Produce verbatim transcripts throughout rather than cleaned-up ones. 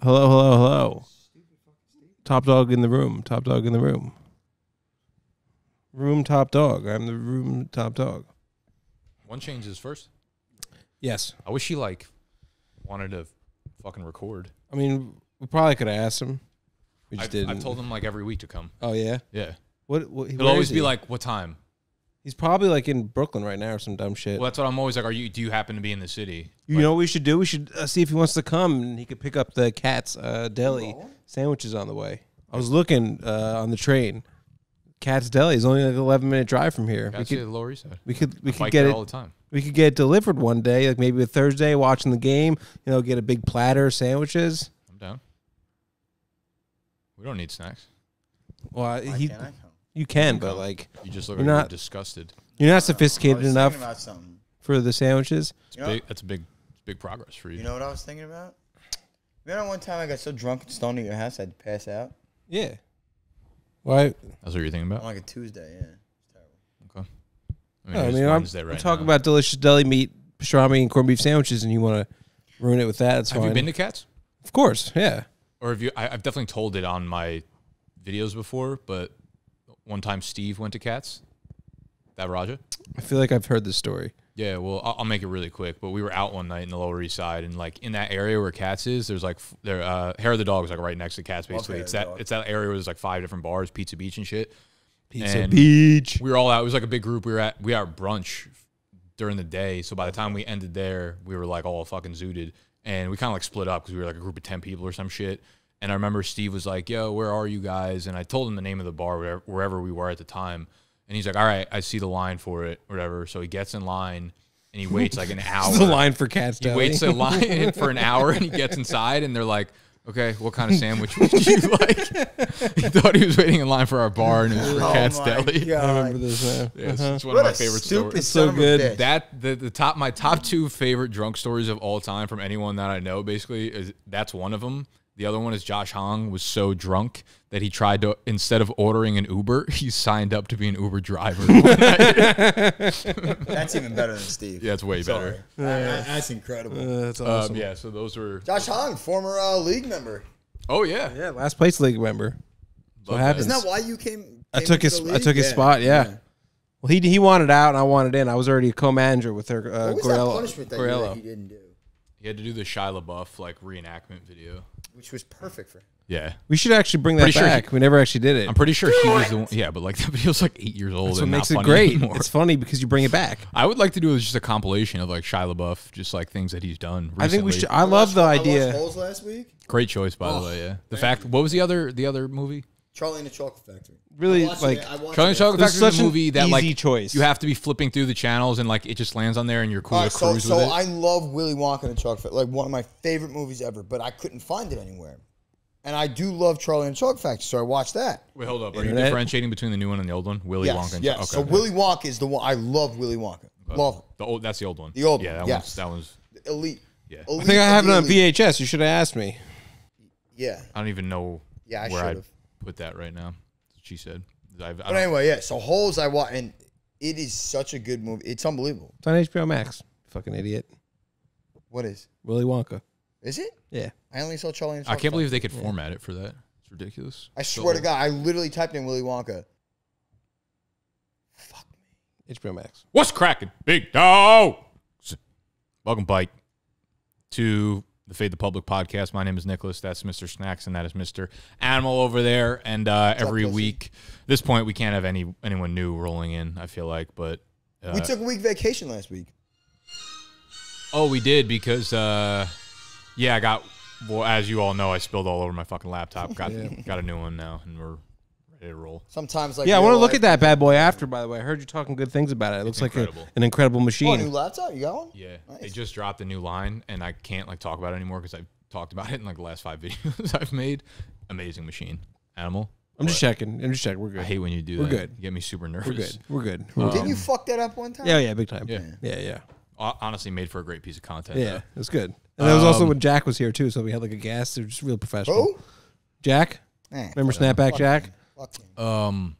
Hello, hello, hello. Top dog in the room. Top dog in the room. Room top dog. I'm the room top dog. One changes first. Yes. I wish he like wanted to fucking record. I mean, we probably could have asked him. We just I've, didn't. I've told him like every week to come. Oh yeah. Yeah. What? what He'll always he? be like, "What time?" He's probably like in Brooklyn right now or some dumb shit. Well, that's what I'm always like. Are you? Do you happen to be in the city? You like, know what we should do? We should uh, see if he wants to come, and he could pick up the Katz's uh, deli oh. sandwiches on the way. I was looking uh, on the train. Katz's deli is only like an eleven minute drive from here. Katz's we could, the Lower East Side. We could we I could get it all the time. We could get it delivered one day, like maybe a Thursday, watching the game. You know, get a big platter of sandwiches. I'm down. We don't need snacks. Well, Why he, can't I? you can, but like you just look you're not disgusted. You're not sophisticated enough for the sandwiches. It's you know, big, that's big, big progress for you. You know what I was thinking about? Remember one time I got so drunk and stoned at your house I had to pass out. Yeah. Why? That's what you're thinking about? On like a Tuesday, yeah. It's terrible. Okay. I mean, no, I mean I'm, right I'm talking now. about delicious deli meat, pastrami, and corned beef sandwiches, and you want to ruin it with that? That's have fine. you been to Katz's? Of course, yeah. Or have you? I, I've definitely told it on my videos before, but one time Steve went to Katz's. That Raja? I feel like I've heard this story. Yeah, well, I'll, I'll make it really quick. But we were out one night in the Lower East Side, and like in that area where Katz's is, there's like there uh, Hair of the Dog is like right next to Katz's. Basically, okay, it's that dog. it's that area where there's like five different bars, Pizza Beach and shit. Pizza and Beach. We were all out. It was like a big group. We were at we were at brunch during the day, so by the time we ended there, we were like all fucking zooted. And we kind of like split up because we were like a group of ten people or some shit. And I remember Steve was like, "Yo, where are you guys?" And I told him the name of the bar, wherever, wherever we were at the time. And he's like, "All right, I see the line for it, whatever." So he gets in line and he waits like an hour. The line for Katz's Deli. He waits a line for an hour and he gets inside and they're like, "Okay, what kind of sandwich would you like?" He thought he was waiting in line for our bar and it was for oh Katz's Deli. God. I remember this. Uh, yeah, it's, it's one what of my favorite stories. It's so good. That the, the top my top two favorite drunk stories of all time from anyone that I know. Basically, is that's one of them. The other one is Josh Hong was so drunk that he tried to, instead of ordering an Uber, he signed up to be an Uber driver. That's even better than Steve. Yeah, it's way Sorry. better. Uh, uh, that's incredible. Uh, that's awesome. Um, yeah, so those were... Josh Hong, former uh, league member. Oh, yeah. Yeah, last place league member. That's what happens. Isn't that why you came, came I took his I took his yeah. spot, yeah. yeah. Well, he he wanted out and I wanted in. I was already a co-manager with her. Uh, what was Gorello, that punishment that Gorello. he didn't do? He had to do the Shia LaBeouf like reenactment video, which was perfect for him. Yeah, we should actually bring that pretty back. Sure he, we never actually did it. I'm pretty sure he was the one. Yeah, but like that video's like eight years old. That's and what makes it great. Anymore. It's funny because you bring it back. I would like to do just a compilation of like Shia LaBeouf, just like things that he's done. Recently. I think we should. I, I love watched, the idea. I watched Bulls last week. Great choice, by oh, the way. Yeah, the fact. You. What was the other the other movie? Charlie and the Chocolate Factory. Really, like Charlie and the Chocolate Factory is a movie that like choice. you have to be flipping through the channels and like it just lands on there and you're cool right, to cruise so, with so it. So I love Willy Wonka and the Chocolate Factory, like one of my favorite movies ever, but I couldn't find it anywhere. And I do love Charlie and the Chocolate Factory, so I watched that. Wait, hold up. Are Internet? you differentiating between the new one and the old one? Willy yes, Wonka. And yes. Okay. So Willy Wonka is the one. I love Willy Wonka. But love the old. That's the old one. The old yeah, one. Yeah, that yes. one's that one's elite. Yeah, elite, I think I have it on V H S. You should have asked me. Yeah. I don't even know. Yeah, I should have. Put that right now, she said. I've, but anyway, yeah. So Holes, I watch, and it is such a good movie. It's unbelievable. It's on H B O Max. Fucking idiot. What is Willy Wonka? Is it? Yeah. I only saw Charlie and Chocolate. I can't believe they could yeah. format it for that. It's ridiculous. I swear so, to God, I literally typed in Willy Wonka. Fuck me. H B O Max. What's cracking, big dog? Welcome, Bike, to the Fade the Public podcast. My name is Nicholas. That's Mister Snacks, and that is Mister Animal over there. And uh, every week, at this point, we can't have any anyone new rolling in, I feel like. But uh, we took a week vacation last week. Oh, we did because, uh, yeah, I got, well, as you all know, I spilled all over my fucking laptop. Got yeah. got a new one now, and we're ready to roll. Sometimes, like, yeah, I want to look at that bad boy after, by the way. I heard you talking good things about it. It it's looks incredible. like a, an incredible machine. Oh, new laptop? You got one? Yeah. Nice. They just dropped a new line, and I can't, like, talk about it anymore because I've talked about it in, like, the last five videos I've made. Amazing machine. Animal. I'm but just checking. I'm just checking. We're good. I hate when you do We're that. We're good. You get me super nervous. We're good. We're good. Um, Didn't you fuck that up one time? Yeah, yeah, big time. Yeah, yeah, yeah. Honestly, made for a great piece of content. Yeah, it's good. And um, that was also when Jack was here, too, so we had, like, a guest. They're just real professional. Who? Jack? Eh, Remember Snapback Jack? Him. Um,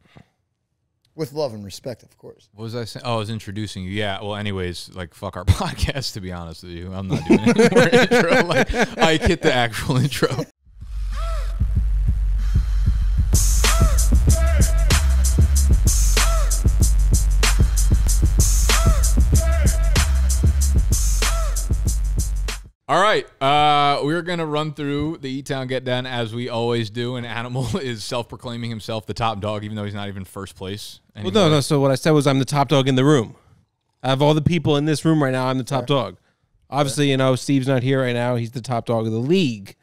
With love and respect, of course. What was I saying? Oh, I was introducing you. Yeah. Well, anyways, like, fuck our podcast, to be honest with you. I'm not doing any more intro. Like, I hit the actual intro. All right, uh, we're going to run through the E-Town Get Done as we always do. And Animal is self-proclaiming himself the top dog, even though he's not even first place anymore. Well, no, no. So what I said was I'm the top dog in the room. Of all the people in this room right now, I'm the top dog. Obviously, you know, Steve's not here right now. He's the top dog of the league.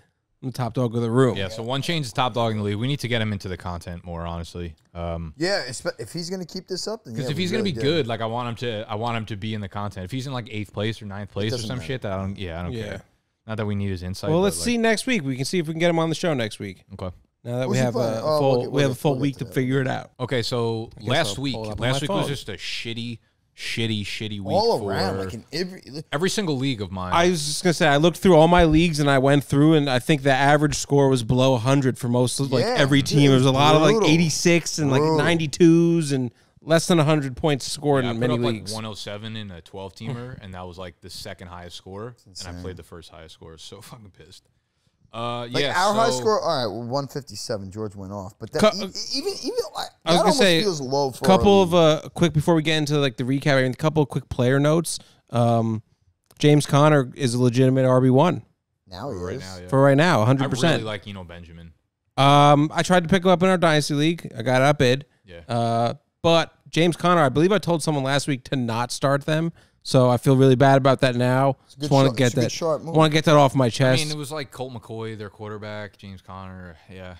I'm the top dog of the room. Yeah, so one change is top dog in the league. We need to get him into the content more, honestly. Um, yeah, if he's going to keep this up, then because yeah, if he's really going to be good, like I want him to, I want him to be in the content. If he's in like eighth place or ninth place or some matter. shit, that I don't, yeah, I don't yeah. care. Not that we need his insight. Well, let's like, see next week. We can see if we can get him on the show next week. Okay. Now that we have, uh, oh, full, okay, we have a full week to that. figure it out. Okay, so last I'll week, last week phone. was just a shitty. Shitty, shitty week all around, for like in every like, every single league of mine. I was just gonna say I looked through all my leagues and I went through and I think the average score was below one hundred for most of, like yeah, every team. Dude, there was a lot brutal. of like eighty-six and brutal. like ninety-twos and less than one hundred points scored yeah, in many leagues. Like one oh seven in a twelve teamer and that was like the second highest score. And I played the first highest score. So fucking pissed. Uh, like yeah, our so, high score, all right, well, one fifty-seven. George went off, but that even even, even that I was gonna say feels low for couple of uh, quick before we get into like the recap. I mean, a couple of quick player notes. Um, James Conner is a legitimate R B one now. He right is now, yeah. for right now, one hundred percent. I really like Eno Benjamin. Um, I tried to pick him up in our dynasty league. I got up bid. Yeah. Uh, but James Conner, I believe I told someone last week to not start them. So I feel really bad about that now. Just want to get that. Want to get that off my chest. I mean, it was like Colt McCoy, their quarterback, James Conner, yeah.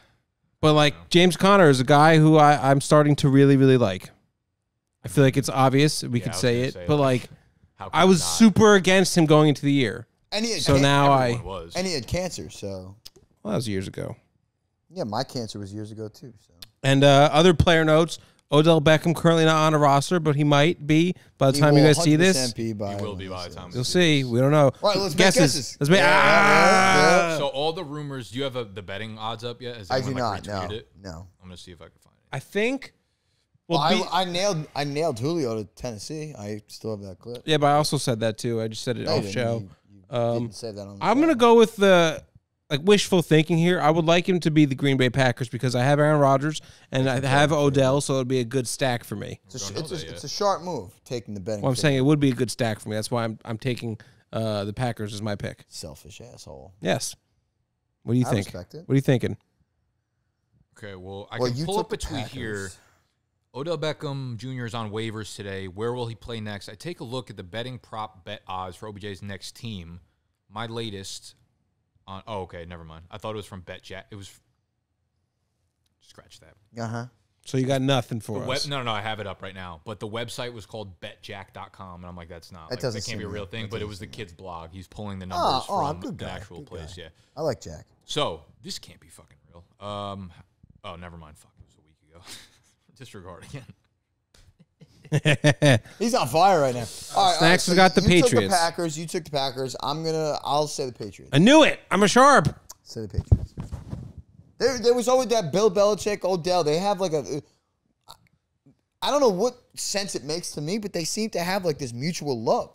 But like James Conner is a guy who I, I'm starting to really, really like. I feel like it's obvious we yeah, could say it, say but like, like I was not? super against him going into the year. And he had so now I was. and he had cancer. So well, that was years ago. Yeah, my cancer was years ago too. So and uh, other player notes. Odell Beckham currently not on a roster, but he might be by the he time you guys see this. He will be by the time. You'll see. We don't know. All right, let's guesses. Make guesses. Let's make yeah, ah! yeah, yeah. So all the rumors. Do you have a, the betting odds up yet? Has I do like, not. No. It? No. I'm gonna see if I can find it. I think. Well, well be, I, I nailed. I nailed Julio to Tennessee. I still have that clip. Yeah, but I also said that too. I just said it no, off show. You, you um, didn't say that on the I'm show. gonna go with the. Like wishful thinking here, I would like him to be the Green Bay Packers because I have Aaron Rodgers and I have Odell, so it would be a good stack for me. It's a, it's a, it's a sharp move, taking the betting. Well, I'm saying it would be a good stack for me. That's why I'm, I'm taking uh, the Packers as my pick. Selfish asshole. Yes. What do you I think? Respect it. What are you thinking? Okay, well, I well, can pull up a tweet Packers. here. Odell Beckham Junior is on waivers today. Where will he play next? I take a look at the betting prop bet odds for O B J's next team. My latest... On, oh, okay, never mind. I thought it was from BetJack. It was... Scratch that. Uh-huh. So you got nothing for the us. Web, no, no, I have it up right now. But the website was called bet jack dot com, and I'm like, that's not... That, like, doesn't that can't be a real that thing, that but it was the kid's blog. He's pulling the numbers oh, from oh, the actual good place. Guy. Yeah, I like Jack. So, this can't be fucking real. Um, Oh, never mind. Fuck, it was a week ago. Disregard again. He's on fire right now. All right, Snacks all right, so got the you Patriots. Took the Packers. You took the Packers. I'm gonna. I'll say the Patriots. I knew it. I'm a sharp. Say the Patriots. There, there was always that Bill Belichick, Odell. They have like a. I don't know what sense it makes to me, but they seem to have like this mutual love.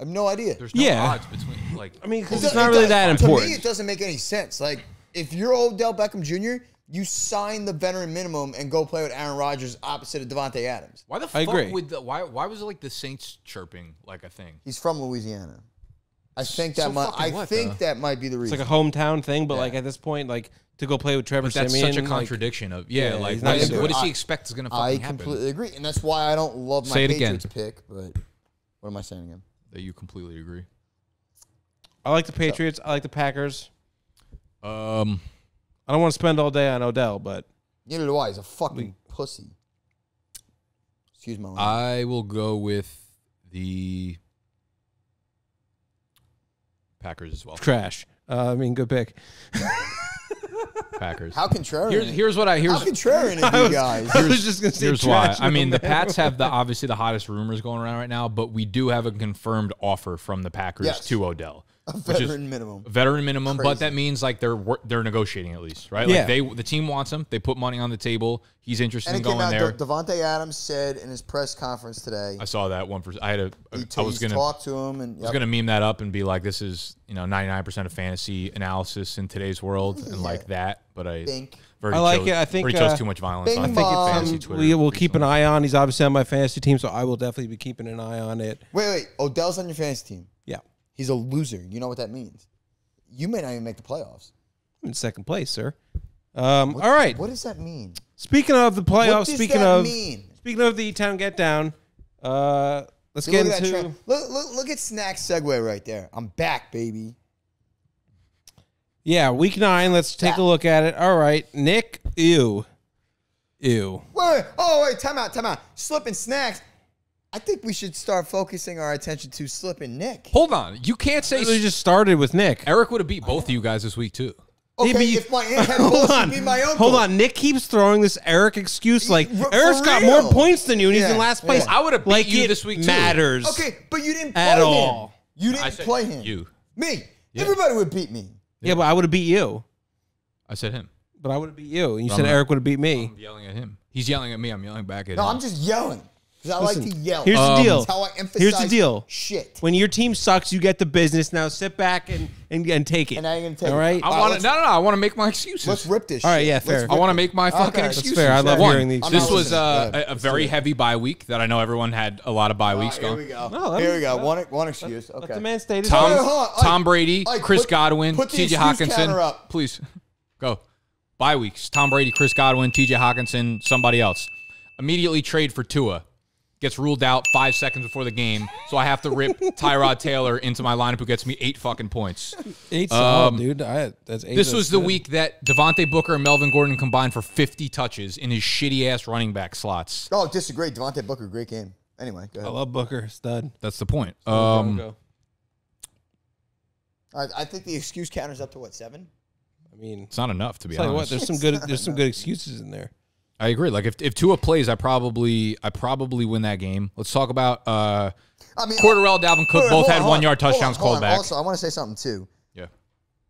I have no idea. There's no yeah. odds between. Like I mean, because it's not it really does, that important. To me, it doesn't make any sense. Like if you're Odell Beckham Junior you sign the veteran minimum and go play with Aaron Rodgers opposite of Devontae Adams. Why the fuck I agree. Would the, why why was it like the Saints chirping like a thing? He's from Louisiana. I think that so might I what, think though? that might be the reason. It's like a hometown thing, but yeah. like at this point, like to go play with Trevor Siemian. That's Simeon, such a contradiction like, of yeah. yeah like what, is, what does he expect is going to fucking happen? I completely happen? agree, and that's why I don't love my Patriots pick. But what am I saying again? That you completely agree. I like the Patriots. I like the Packers. Um. I don't want to spend all day on Odell, but... Neither do I. He's a fucking we, pussy. Excuse my language. I will go with the Packers as well. Trash. Uh, I mean, good pick. Packers. How contrarian. Here's, here's what I... Here's, How contrarian of you guys. I was, I was just going to say Here's why. I mean, the Pats have the obviously the hottest rumors going around right now, but we do have a confirmed offer from the Packers yes. to Odell. A veteran minimum. Veteran minimum, Crazy. But that means like they're they're negotiating at least, right? Yeah. Like they the team wants him. They put money on the table. He's interested and in going out, there. De Devontae Adams said in his press conference today. I saw that one for. I had a. I was going to talk to him and yep. I was going to meme that up and be like, "This is you know ninety nine percent of fantasy analysis in today's world and yeah. like that." But I. Think. I like chose, it. I think he chose uh, too much violence. On I think it's fantasy Twitter. We will keep an eye on. He's obviously on my fantasy team, so I will definitely be keeping an eye on it. Wait, wait. Odell's on your fantasy team. Yeah, he's a loser. You know what that means. You may not even make the playoffs. I'm in second place, sir. Um, what, all right. What does that mean? Speaking of the playoffs, what does speaking that of mean? speaking of the E-Town get down, uh, let's dude, get look into at look, look. Look at Snack Segway right there. I'm back, baby. Yeah, week nine. Let's take yeah. a look at it. All right, Nick. Ew, ew. Wait, wait, oh wait, time out, time out. Slipping Snacks. I think we should start focusing our attention to Slipping Nick. Hold on, you can't say we just started with Nick. Eric would have beat both of you guys this week too. Okay, be, if my aunt had hold on, be my uncle. Hold on. Nick keeps throwing this Eric excuse like R Eric's got more points than you, and yeah, he's in last place. Yeah. I would have beat like you this week. Matters. Too. Okay, but you didn't play at him. all. You didn't I said play him. You, me, yeah. everybody would beat me. Yeah, but I would have beat you. I said him. But I would have beat you. And you but said not, Eric would have beat me. I'm yelling at him. He's yelling at me. I'm yelling back at no, him. No, I'm just yelling. Because I Listen, like to yell. Here's um, the deal. That's how I emphasize here's the deal. Shit. When your team sucks, you get the business. Now sit back and, and, and take it. And I ain't going to take All right? it. All right? I wanna, no, no, no. I want to make my excuses. Let's rip this shit. All right, yeah, fair. I want to make my okay. fucking That's excuses. That's fair. I love One, hearing the excuses. This was uh, a, a very heavy bye week that I know everyone had a lot of bye uh, weeks here going. Here we go. No, here we go. One, one excuse. Let, okay. Let the man stay. Tom, Tom, Tom Brady, I, Chris put, Godwin, T J Hockenson. Please, go. Bye weeks. Tom Brady, Chris Godwin, T J Hockenson, somebody else. Immediately trade for Tua. Gets ruled out five seconds before the game, so I have to rip Tyrod Taylor into my lineup, who gets me eight fucking points. Eight, um, dude. I, that's eight. This was the good. week that Devontae Booker and Melvin Gordon combined for fifty touches in his shitty ass running back slots. Oh, disagree. Devontae Booker, great game. Anyway, go ahead. I love Booker, stud. That's the point. Um, go. I, I think the excuse counters up to what, seven? I mean, it's not enough to be honest. What, there's some good. There's some good excuses in there. I agree. Like if if Tua plays, I probably I probably win that game. Let's talk about uh, I mean, Cordarrelle, Dalvin Cook wait, both had on, one yard touchdowns called back. Also, I want to say something too. Yeah,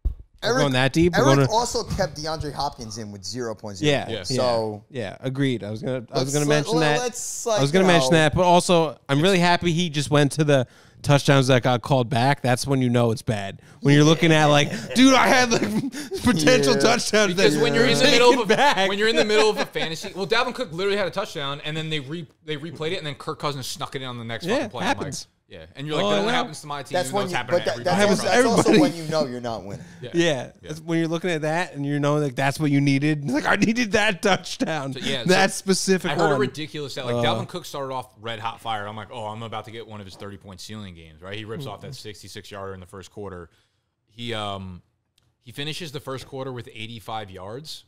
Eric, we're going that deep. Eric gonna... also kept DeAndre Hopkins in with zero point zero. Yeah, yeah. So yeah, agreed. I was gonna I was gonna mention like, that. Like, I was gonna you know, mention that, but also I'm really happy he just went to the touchdowns that got called back. That's when you know it's bad. When you're looking at like, dude, I had like potential yeah. touchdowns. Because yeah. when you're in the middle of a, when you're in the middle of a fantasy, well, Dalvin Cook literally had a touchdown, and then they re they replayed it, and then Kirk Cousins snuck it in on the next yeah, fucking play. Happens. I'm like, yeah, and you're like, oh, that only happens to my team. That's when you, but that, that's, that's, also, that's also when you know you're not winning. Yeah, yeah. yeah. That's when you're looking at that, and you know like that's what you needed. Like I needed that touchdown. So, yeah, that so specific. I heard one. a ridiculous stat. Like uh, Dalvin Cook started off red hot fire. I'm like, oh, I'm about to get one of his thirty point ceiling games. Right, he rips mm-hmm. off that sixty-six yarder in the first quarter. He um he finishes the first quarter with eighty-five yards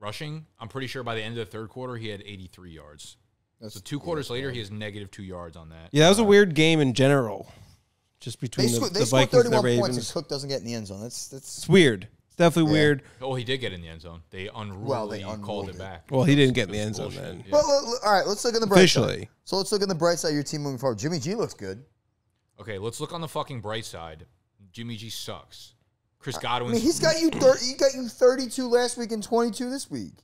rushing. I'm pretty sure by the end of the third quarter he had eighty-three yards. That's so two quarters later, he has negative two yards on that. Yeah, that was a weird game in general, just between they the, the Vikings and the Ravens. Points and Cook doesn't get in the end zone. That's that's it's weird. It's definitely yeah. weird. Oh, he did get in the end zone. They unruly well, they called it back. Well, he didn't get in the end zone then. Yeah. Well, all right, let's look at the bright Officially. side. So let's look at the bright side of your team moving forward. Jimmy G looks good. Okay, let's look on the fucking bright side. Jimmy G sucks. Chris Godwin. I mean, he's got you. He got you thirty-two last week and twenty-two this week.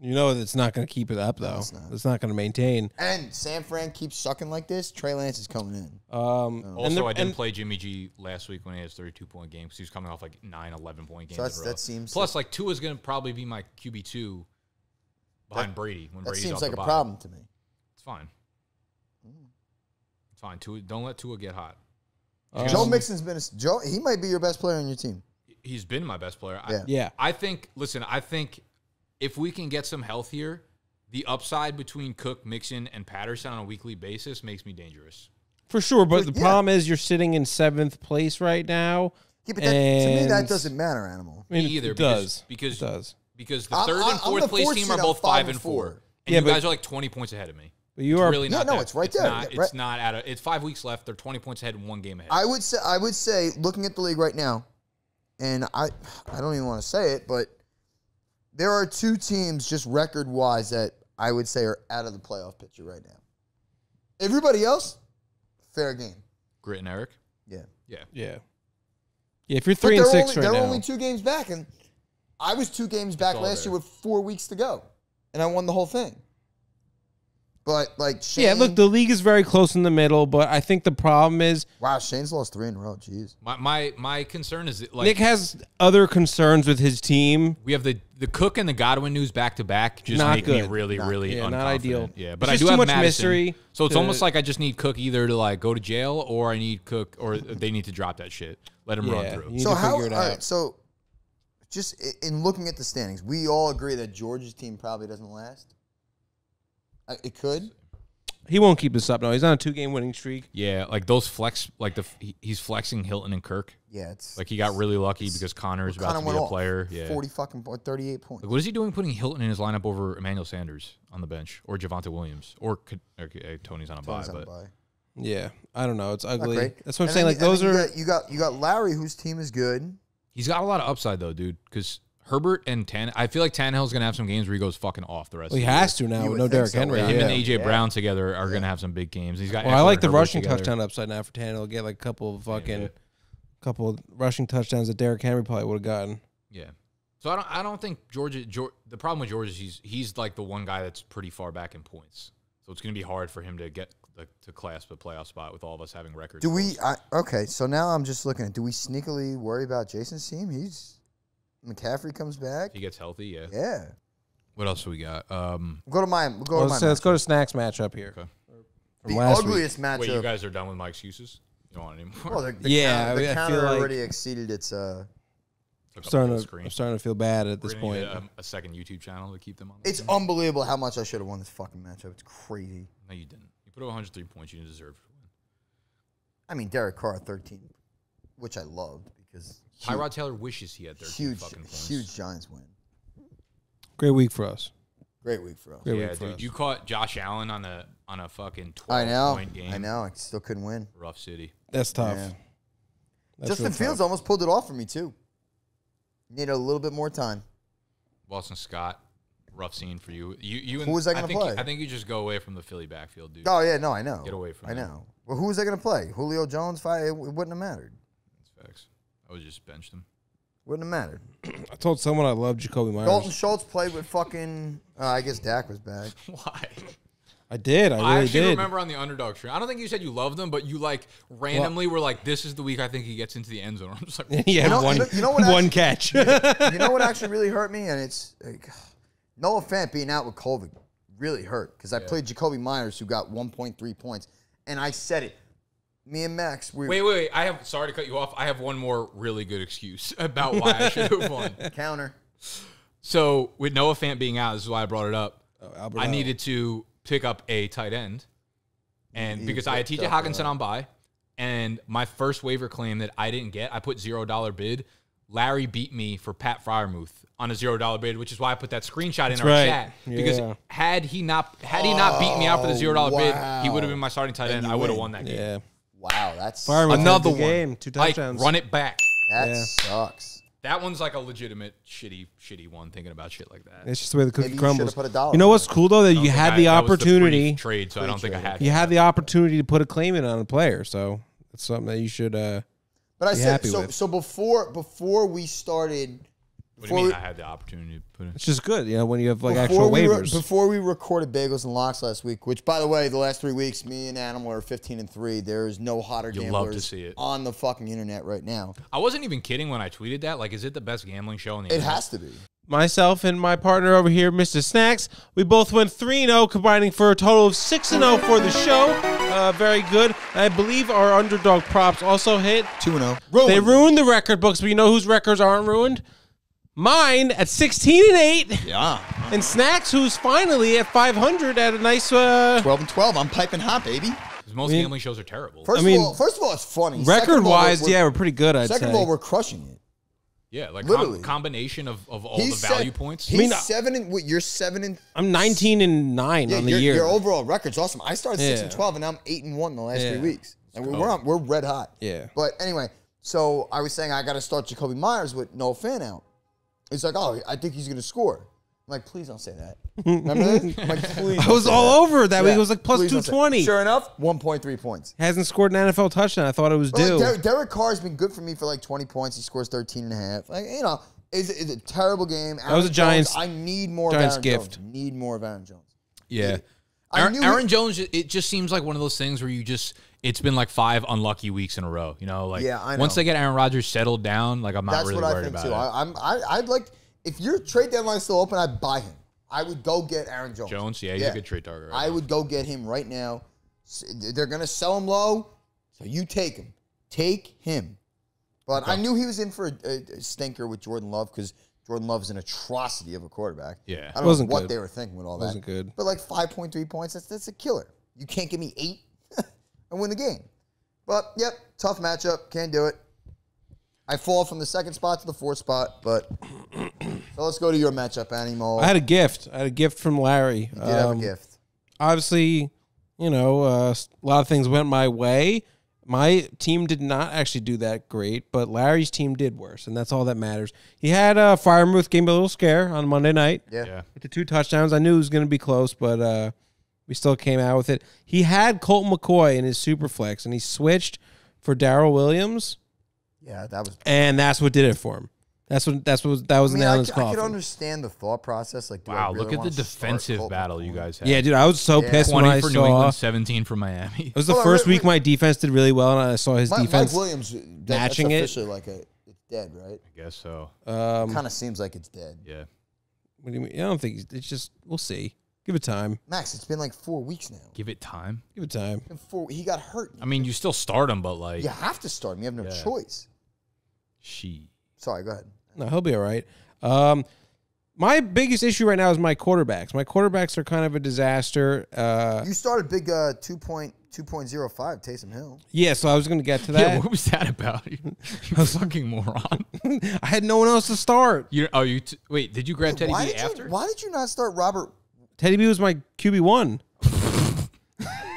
You know it's not going to keep it up, though. No, it's not, it's not going to maintain. And San Fran keeps sucking like this. Trey Lance is coming in. Um, oh. Also, the, I didn't play Jimmy G last week when he had his thirty-two point game because he was coming off like nine, eleven point games. So that's, that seems Plus, like, like Tua is going to probably be my Q B two behind that, Brady when Brady's off the bottom. That seems like a problem to me. It's fine. Mm. It's fine. Tua, don't let Tua get hot. Um, Joe Mixon's been a, Joe. He might be your best player on your team. He's been my best player. Yeah. I, yeah. I think, listen, I think... if we can get some health here, the upside between Cook, Mixon, and Patterson on a weekly basis makes me dangerous. For sure, but the yeah. problem is you're sitting in seventh place right now. Yeah, but that, to me, that doesn't matter, Animal. Me either. It does. Because, because, it does. Because the third I'm, and fourth place team are both five and four. four. And yeah, you but, guys are like twenty points ahead of me. But you it's are really not no, no, it's right it's there. Not, right. It's not out of, it's five weeks left. They're twenty points ahead and one game ahead. I would say, I would say, looking at the league right now, and I, I don't even want to say it, but there are two teams just record-wise that I would say are out of the playoff picture right now. Everybody else, fair game. Grit and Eric? Yeah. Yeah. Yeah. Yeah, if you're three and six only, right they're now. They're only two games back, and I was two games back last there. year with four weeks to go, and I won the whole thing. But, like, Shane... Yeah, look, the league is very close in the middle, but I think the problem is... Wow, Shane's lost three in a row. Jeez. My my, my concern is that, like... Nick has other concerns with his team. We have the, the Cook and the Godwin news back-to-back. Just not make good. me really, not, really yeah, unconfident. Not ideal. Yeah, but it's I do too have much Madison, mystery. So it's to, almost like I just need Cook either to, like, go to jail, or I need Cook... Or they need to drop that shit. Let him yeah, run through. So how... All right, so just in looking at the standings, we all agree that Georgia's team probably doesn't last. It could. He won't keep this up. No, he's on a two-game winning streak. Yeah, like those flex, like the he, he's flexing Hilton and Kirk. Yeah, it's like he got really lucky because Connor is about Connor to be a player. Yeah, forty fucking thirty-eight points. Like, what is he doing putting Hilton in his lineup over Emmanuel Sanders on the bench, or Javonte Williams, or, or uh, Tony's on a bye? But buy. yeah, I don't know. It's ugly. That's what I'm and saying. I mean, like those I mean, are you got you got Lowry, whose team is good. He's got a lot of upside though, dude. Because. Herbert and Tannehill, I feel like Tannehill's going to have some games where he goes fucking off the rest well, of the He has year. to now with no Derrick so. Henry. Yeah. Him and A J yeah. Brown together are yeah. going to have some big games. He's got. Well, I like the rushing together. touchdown upside now for Tannehill. Get like a couple of fucking yeah. couple of rushing touchdowns that Derrick Henry probably would have gotten. Yeah. So I don't I don't think Georgia, Georgia the problem with Georgia is he's he's like the one guy that's pretty far back in points. So it's going to be hard for him to get the, to clasp a playoff spot with all of us having records. Do we I, okay, so now I'm just looking at do we sneakily worry about Jason's team? He's McCaffrey comes back. He gets healthy, yeah. Yeah. What else do we got? Um, we'll go to mine. We'll go well, to mine. Let's, let's go to Snacks matchup here. Okay. The ugliest week. matchup. Wait, you guys are done with my excuses? You don't want any more? Well, the, the yeah, counter, the I counter feel like already exceeded its... Uh, I'm starting, to, I'm starting to feel bad at We're this point. Need a, a second YouTube channel to keep them on. It's channel. unbelievable how much I should have won this fucking matchup. It's crazy. No, you didn't. You put up one hundred three points. You didn't deserve to win. I mean, Derek Carr at thirteen, which I loved because... Tyrod Taylor wishes he had thirteen huge, fucking points. Huge Giants win. Great week for us. Great week for us. Great yeah, week for dude, us. You caught Josh Allen on a on a fucking twelve-point game. I know. I still couldn't win. Rough city. That's tough. Yeah. That's Justin Fields tough. almost pulled it off for me too. Need a little bit more time. Wilson Scott, rough scene for you. You you. And, who was I going to play? You, I think you just go away from the Philly backfield, dude. Oh yeah, no, I know. Get away from. I that. know. Well, who was I going to play? Julio Jones? Five. It wouldn't have mattered. That's facts. I would just bench him. Wouldn't have mattered. I told someone I love Jakobi Meyers. Dalton Schultz played with fucking. Uh, I guess Dak was back. Why? I did. I, really I actually did. remember on the underdog stream. I don't think you said you loved them, but you like randomly well, were like, "This is the week I think he gets into the end zone." I'm just like, "Yeah, you know, one, you know what actually, one catch." You know what actually really hurt me, and it's like, Noah Fant being out with COVID really hurt because I yeah. played Jakobi Meyers, who got one point three points, and I said it. Me and Max, we wait, wait, wait. I have sorry to cut you off. I have one more really good excuse about why I should have won. Counter. So with Noah Fant being out, this is why I brought it up. Oh, I needed to pick up a tight end, and you because I had T J Hockenson on bye, and my first waiver claim that I didn't get, I put zero dollar bid. Larry beat me for Pat Freiermuth on a zero dollar bid, which is why I put that screenshot That's in our right. chat. Yeah. Because had he not had he not beat me out for the zero dollar wow. bid, he would have been my starting tight end. I would have won that game. Yeah. Wow, that's another one. Game, two touchdowns. Like, run it back. That yeah. sucks. That one's like a legitimate shitty, shitty one. Thinking about shit like that. It's just the way the cookie Maybe crumbles. You, put you know what's cool though that you had I, the opportunity the trade, so I don't trade. think I had. You it. had the opportunity to put a claim in on a player, so it's something that you should. Uh, but I be said happy so. With. So before before we started, before what do you mean we, I had the opportunity to put in? It's just good, you know, when you have like before actual we waivers. Re, before we recorded Bagels and Locks last week, which by the way, the last three weeks, me and Animal are fifteen and three. There is no hotter You'll gamblers love to see it. on the fucking internet right now. I wasn't even kidding when I tweeted that. Like, is it the best gambling show in the? It internet? has to be. Myself and my partner over here, Mister Snacks, we both went three and zero, combining for a total of six and zero for the show. Uh, very good. I believe our underdog props also hit two and zero. They ruined the record books, but you know whose records aren't ruined. Mine at sixteen and eight. Yeah. And Snacks, who's finally at five hundred at a nice uh, twelve and twelve. I'm piping hot, baby. Because most I mean, gambling shows are terrible. First I mean, of all, first of all, it's funny. Record wise, all, we're, yeah, we're pretty good. I'd second say. of all, we're crushing it. Yeah, like literally com combination of, of all he's the value seven, points. He's I mean, seven and what? You're seven and. I'm nineteen and nine yeah, on the your, year. Your overall record's awesome. I started yeah. six and twelve, and now I'm eight and one in the last yeah. three weeks, and we're oh. we're, on, we're red hot. Yeah. But anyway, so I was saying I got to start Jakobi Meyers with no fan out. It's like, oh, I think he's going to score. Like, please don't say that. Remember that? Like, please. I was all that. over that yeah. week. It was like plus please two twenty. Sure enough, one point three points. Hasn't scored an N F L touchdown. I thought it was but due. Like, Der Derek Carr's been good for me for like twenty points. He scores thirteen and a half. Like, you know, it's, it's a terrible game. Aaron that was a Giants. Jones, I need more Giants of Aaron gift. Jones. Need more of Aaron Jones. Yeah. I Aaron, Aaron Jones, it just seems like one of those things where you just, it's been like five unlucky weeks in a row. You know, like, yeah, I know. Once they get Aaron Rodgers settled down, like, I'm not That's really worried about it. That's what I think, too. I, I'm, I, I'd like... If your trade deadline is still open, I'd buy him. I would go get Aaron Jones. Jones, yeah, he's yeah. a good trade target. Right I now. would go get him right now. They're going to sell him low, so you take him. Take him. But okay. I knew he was in for a, a stinker with Jordan Love because Jordan Love is an atrocity of a quarterback. Yeah. I don't Wasn't know what good. they were thinking with all that. Wasn't good. But like five point three points, that's, that's a killer. You can't give me eight and win the game. But, yep, tough matchup. Can't do it. I fall from the second spot to the fourth spot, but so let's go to your matchup, Animal. I had a gift. I had a gift from Larry. You did um, have a gift. Obviously, you know, uh, a lot of things went my way. My team did not actually do that great, but Larry's team did worse, and that's all that matters. He had uh, Fryermuth gave me a little scare on Monday night. Yeah. yeah. With the two touchdowns. I knew it was going to be close, but uh, we still came out with it. He had Colt McCoy in his super flex, and he switched for Darryl Williams. Yeah, that was, and that's what did it for him. That's what that's what that was. I mean, Allen's I, I could understand the thought process. Like, wow, really look at the defensive battle you guys had. Yeah, dude, I was so yeah. pissed when I saw New England, seventeen for Miami. It was the well, first wait, wait, week my defense did really well, and I saw his Mike, defense Mike Williams matching that's officially it. Like a, it's dead, right? I guess so. Um, it kind of seems like it's dead. Yeah. What do you mean? I don't think it's just. We'll see. Give it time. Max, it's been like four weeks now. Give it time. Give it time. Four, he got hurt. I mean, you still start him, but like you have to start him. You have no yeah. choice. She. Sorry, go ahead. No, he'll be all right. Um, my biggest issue right now is my quarterbacks. My quarterbacks are kind of a disaster. Uh, you started big uh, two point oh five Taysom Hill. Yeah, so I was going to get to that. Yeah, what was that about? You fucking moron. I had no one else to start. You're, oh, you t wait, did you grab Teddy B after? You, why did you not start Robert? Teddy B was my Q B one.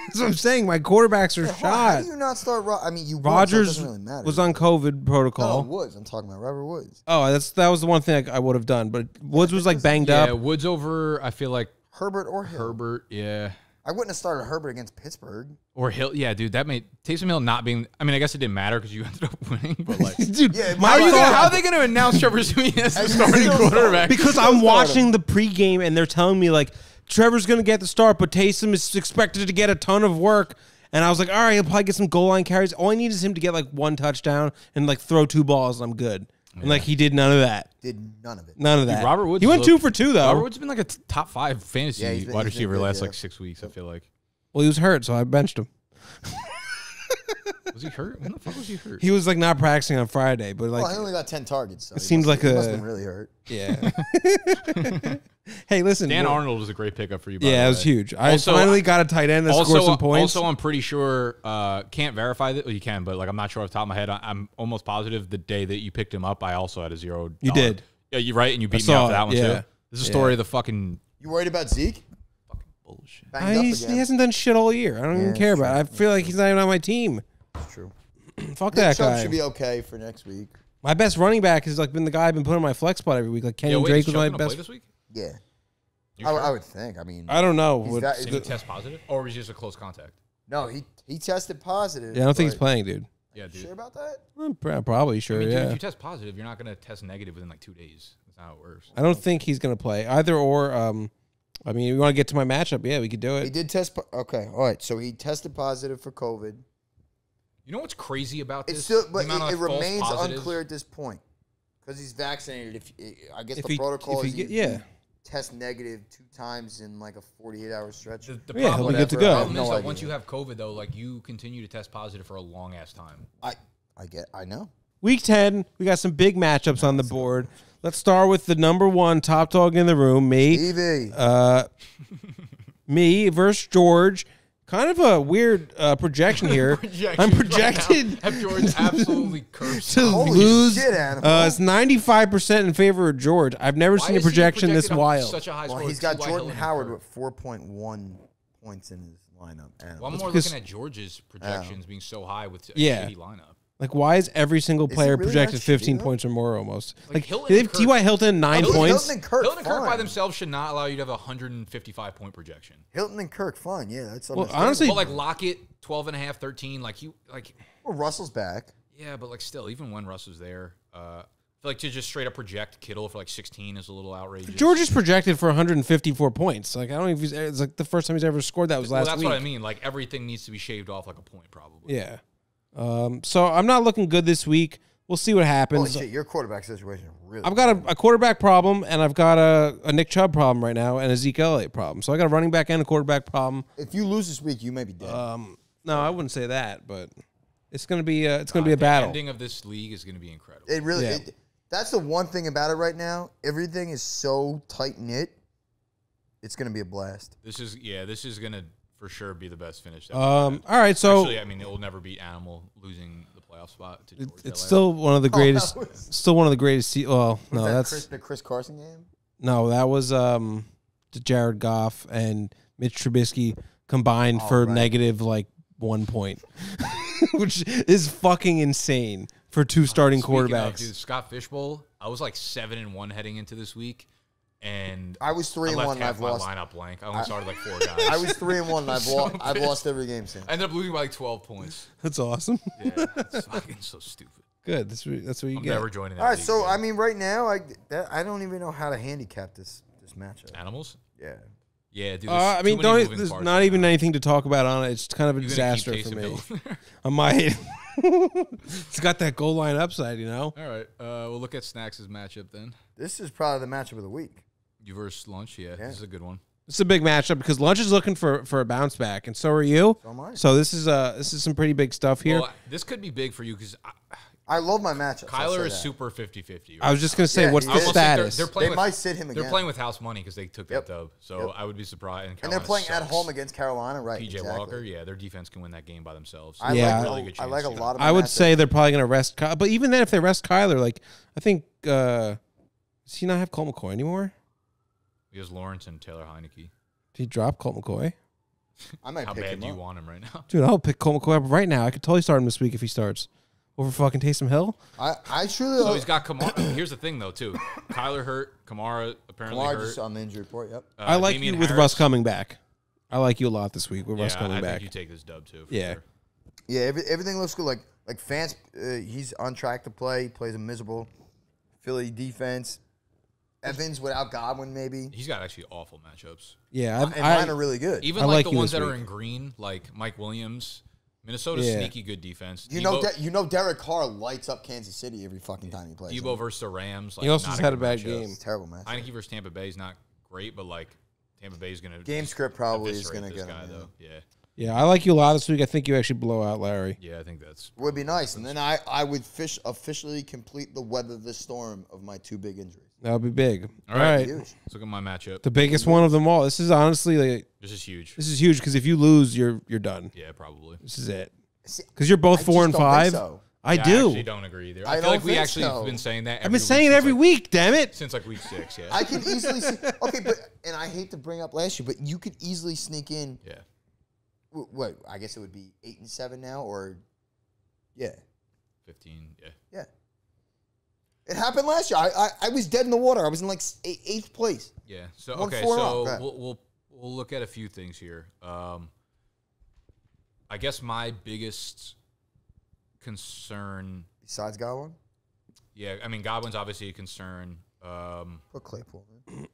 That's what I'm saying. My quarterbacks are yeah, shot. How do you not start? Ro I mean, you Rodgers really was on COVID protocol. No, Woods. I'm talking about Robert Woods. Oh, that's that was the one thing I, I would have done. But Woods was like banged yeah, up. Yeah, Woods over. I feel like Herbert or Hill. Herbert. Yeah, I wouldn't have started Herbert against Pittsburgh or Hill. Yeah, dude, that made Taysom Hill not being. I mean, I guess it didn't matter because you ended up winning. But like, dude, yeah, how, are you gonna, how are they going to announce Trevor Siemian as the starting quarterback? Because I'm watching the pregame and they're telling me like. Trevor's going to get the start, but Taysom is expected to get a ton of work. And I was like, all right, he'll probably get some goal line carries. All I need is him to get, like, one touchdown and, like, throw two balls, and I'm good. Yeah. And, like, he did none of that. Did none of it. None of that. Dude, Robert Woods he went looked, two for two, though. Robert Woods has been, like, a top five fantasy yeah, been, wide receiver good, last, yeah. like, six weeks, I feel like. Well, he was hurt, so I benched him. Was he hurt? When the fuck was he hurt? He was, like, not practicing on Friday, but, like. Well, he only got ten targets, so it seems like a. He must have been really hurt. Yeah. Hey, listen. Dan Arnold was a great pickup for you, by Yeah, the way. It was huge. I also, finally got a tight end that also, scored some points. Also, I'm pretty sure, uh, can't verify that. Well, you can, but like I'm not sure off the top of my head. I, I'm almost positive the day that you picked him up, I also had a zero. You did. Yeah, you're right, and you beat I me up for that it. one, yeah. too. This is a yeah. story of the fucking... You worried about Zeke? Fucking bullshit. I, he hasn't done shit all year. I don't yeah, even care about true. it. I feel like he's not even on my team. It's true. Fuck that guy. Nick Chubb should be okay for next week. My best running back has like been the guy I've been putting in my flex spot every week. Like Kenyon Yo, Drake was my best. Play this week? Yeah, I, sure? I would think. I mean, I don't know. Would that, he test positive, or was he just a close contact? No, he he tested positive. Yeah, I don't think he's playing, dude. Yeah, dude. Sure about that? I'm probably sure. I mean, dude, yeah. If you test positive, you're not going to test negative within like two days. That's how it works. I don't think he's going to play either. Or, um, I mean, we want to get to my matchup. Yeah, we could do it. He did test. Okay, all right. So he tested positive for COVID. You know what's crazy about this? It's still, but it, it remains positives. unclear at this point because he's vaccinated. If I guess if the he, protocol is, he, you, yeah, test negative two times in like a forty-eight hour stretch. The, the yeah, problem, we'll get to go. problem no is that idea. once you have COVID, though, like you continue to test positive for a long ass time. I, I get, I know. Week ten, we got some big matchups on the board. Let's start with the number one top dog in the room, me. Stevie. Uh, me versus George. Kind of a weird uh, projection here. projection I'm projected right George absolutely cursed to Holy lose. Shit, uh, it's ninety-five percent in favor of George. I've never Why seen a projection this wild. Such a high well, he's got Jordan Howard with four point one points in his lineup. Well, I'm more looking at George's projections yeah. being so high with a yeah. shitty lineup. Like, why is every single player really projected fifteen points or more almost? Like, like Hilton they have T Y Hilton, nine Hilton, points. Hilton and Kirk, Hilton and Kirk by themselves should not allow you to have a one hundred fifty-five point projection. Hilton and Kirk, fine. Yeah, that's well, honestly. Well, like Lockett, twelve and a half, thirteen. Like, you, like. Well, Russell's back. Yeah, but, like, still, even when Russell's there, uh, I feel like to just straight up project Kittle for, like, sixteen is a little outrageous. Georgia's projected for one hundred fifty-four points. Like, I don't know if he's. It's, like, the first time he's ever scored that was last week. Well, that's week. What I mean. Like, everything needs to be shaved off, like, a point, probably. Yeah. Um, so I'm not looking good this week. We'll see what happens. Holy shit, your quarterback situation really. I've got a, a quarterback problem, and I've got a, a Nick Chubb problem right now, and a Zeke Elliott problem. So I got a running back and a quarterback problem. If you lose this week, you may be dead. Um, no, I wouldn't say that, but it's gonna be a, it's gonna uh, be a the battle. The ending of this league is gonna be incredible. It really. Yeah. It, that's the one thing about it right now. Everything is so tight knit. It's gonna be a blast. This is yeah. This is gonna. For sure, be the best finish. Ever um, all right, so actually, I mean, it will never beat Animal losing the playoff spot to Georgia. It's still one of the greatest. Oh, still one of the greatest. Well, was no, that that's Chris, the Chris Carson game. No, that was um, Jared Goff and Mitch Trubisky combined all for right. negative like one point, which is fucking insane for two starting uh, quarterbacks. Of, dude, Scott Fishbowl. I was like seven and one heading into this week. And I was three I and one. I've my lost. Lineup blank. I only I, started like four guys. I was three and one. And I've so lost. I've lost every game since. I ended up losing by like twelve points. That's awesome. Yeah, that's fucking so stupid. Good. That's that's what you I'm get. Never joining. That All right. League so again. I mean, right now, I that, I don't even know how to handicap this this matchup. Animals. Yeah. Yeah. Dude, uh, I mean, don't. There's not right even now. Anything to talk about on it. It's kind of a You're disaster for me. I might. It's got that goal line upside, you know. All right. Uh, we'll look at Snacks' matchup then. This is probably the matchup of the week. You versus Lunch, yeah, yeah. This is a good one. It's a big matchup because Lunch is looking for, for a bounce back, and so are you. So am I. So this is, uh, this is some pretty big stuff here. Well, this could be big for you because I, I love my matchups. Kyler is that. Super fifty fifty. Right? I was just going to say, yeah, what's the status? They're, they're they with, might sit him again. They're playing with house money because they took yep. that dub, so yep. I would be surprised. And, and they're playing sucks. At home against Carolina, right? P J exactly. Walker, yeah, their defense can win that game by themselves. So I, yeah. like, really good I like a lot of I would matchups. Say they're probably going to rest Kyler. But even then, if they rest Kyler, like I think uh, – does he not have Colt McCoy anymore? He has Lawrence and Taylor Heineke. Did he drop Colt McCoy? I might How pick bad him do you up. Want him right now? Dude, I'll pick Colt McCoy up right now. I could totally start him this week if he starts. Over fucking Taysom Hill? I, I truly... So he's got Kamara. Here's the thing, though, too. Kyler hurt. Kamara apparently Kamara hurt. Just on the injury report, yep. Uh, I like Damian you with Harris. Russ coming back. I like you a lot this week with yeah, Russ coming I back. I think you take this dub, too. Yeah. Sure. Yeah, every, everything looks good. Like, like Fance, uh, he's on track to play. He plays a miserable Philly defense. Evans without Godwin, maybe. He's got actually awful matchups. Yeah. I've, and I, mine are really good. Even I like, like the ones that week. Are in green, like Mike Williams... Minnesota's yeah. sneaky good defense. You Debo, know, De you know, Derek Carr lights up Kansas City every fucking time he plays. Debo him. Versus the Rams. Like, he also just had a bad matchup. Game. It's a terrible match. Heineke versus Tampa Bay is not great, but like Tampa Bay's gonna game script probably is gonna get guy, him. Though. Yeah. Yeah, I like you a lot this week. I think you actually blow out Larry. Yeah, I think that's would be nice, and then I I would fish officially complete the weather the storm of my two big injuries. That would be big. All, All right. right. Let's look at my matchup. The biggest one of them all. This is honestly like, this is huge. This is huge because if you lose, you're you're done. Yeah, probably. This is it. Because you're both I four and don't five. Think so. I yeah, do. I actually don't agree there. I, I feel like we actually so. Have been saying that. Every I've been saying it every like, week. Damn it. Since like week six. Yeah. I could easily. See, okay, but and I hate to bring up last year, but you could easily sneak in. Yeah. What I guess it would be eight and seven now, or yeah, fifteen. Yeah. Yeah. It happened last year. I, I I was dead in the water. I was in like eighth place. Yeah. So okay. So we'll, we'll we'll look at a few things here. Um, I guess my biggest concern besides Godwin. Yeah, I mean Godwin's obviously a concern. Um, Put Claypool. Man.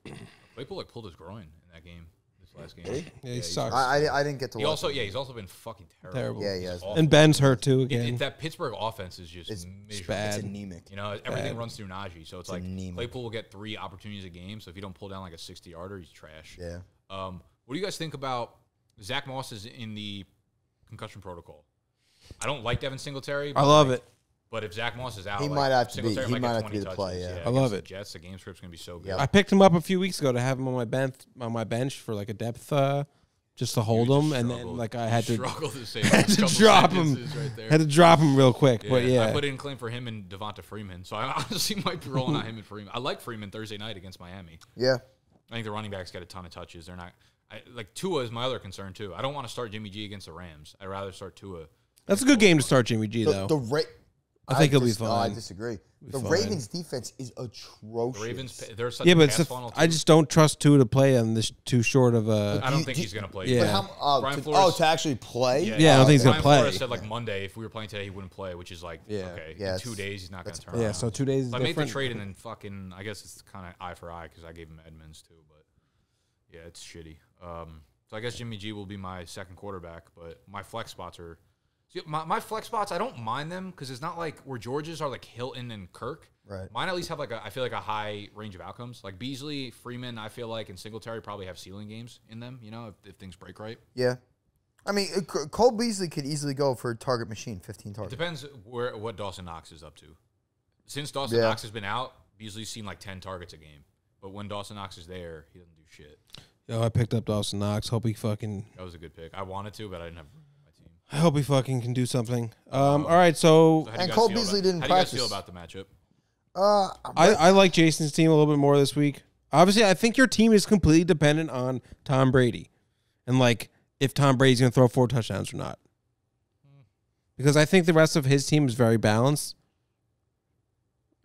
Claypool like pulled his groin in that game. This last game. Really? Yeah, he yeah, sucks. I I didn't get to. He watch also him. Yeah he's also been fucking terrible. terrible. Yeah yeah. And Ben's hurt too again. It, it, that Pittsburgh offense is just it's bad. It's anemic. You know everything bad. Runs through Najee, so it's, it's like anemic. Claypool will get three opportunities a game. So if you don't pull down like a sixty yarder, he's trash. Yeah. Um, what do you guys think about Zach Moss is in the concussion protocol? I don't like Devin Singletary. I love like, it. But if Zach Moss is out, he like, might have to be. He might have to be the touches. Play. Yeah, yeah I love it. The Jets, the game script's gonna be so good. Yeah. I picked him up a few weeks ago to have him on my bench, on my bench for like a depth, uh, just to hold him, and then like I had to struggle to save. Had to drop him. Right there. Had to drop him real quick. Yeah, but yeah, I put in claim for him and Devonta Freeman, so I honestly might be rolling on him and Freeman. I like Freeman Thursday night against Miami. Yeah, I think the running backs got a ton of touches. They're not I, like Tua is my other concern too. I don't want to start Jimmy G against the Rams. I'd rather start Tua. That's a good game to start Jimmy G though. The, the I think he'll be fine. No, I disagree. The Ravens' defense is atrocious. Ravens, they're such yeah, but a a, I just don't trust Tua to play on this too short of a. I don't you, think you, he's going to play. Yeah. But how, uh, Brian to, Flores, oh, to actually play? Yeah, yeah uh, I don't think he's going to play. Flores said like Monday, if we were playing today, he wouldn't play, which is like yeah, okay, yeah, in two days he's not going to turn. Yeah, around. So two days. Is so I made the trade and then fucking. I guess it's kind of eye for eye because I gave him Edmonds too, but yeah, it's shitty. Um, so I guess Jimmy G will be my second quarterback, but my flex spots are. My, my flex spots, I don't mind them because it's not like where George's are like Hilton and Kirk. Right. Mine at least have like a, I feel like a high range of outcomes. Like Beasley, Freeman, I feel like, and Singletary probably have ceiling games in them, you know, if, if things break right. Yeah. I mean, Cole Beasley could easily go for a target machine, fifteen targets. It depends where, what Dawson Knox is up to. Since Dawson yeah. Knox has been out, Beasley's seen like ten targets a game. But when Dawson Knox is there, he doesn't do shit. Yo, I picked up Dawson Knox. Hope he fucking. That was a good pick. I wanted to, but I didn't have. I hope he fucking can do something. Um, um, all right, so... so and Cole Beasley didn't practice. How do you guys feel about the matchup? Uh, I, I like Jason's team a little bit more this week. Obviously, I think your team is completely dependent on Tom Brady. And, like, if Tom Brady's going to throw four touchdowns or not. Because I think the rest of his team is very balanced.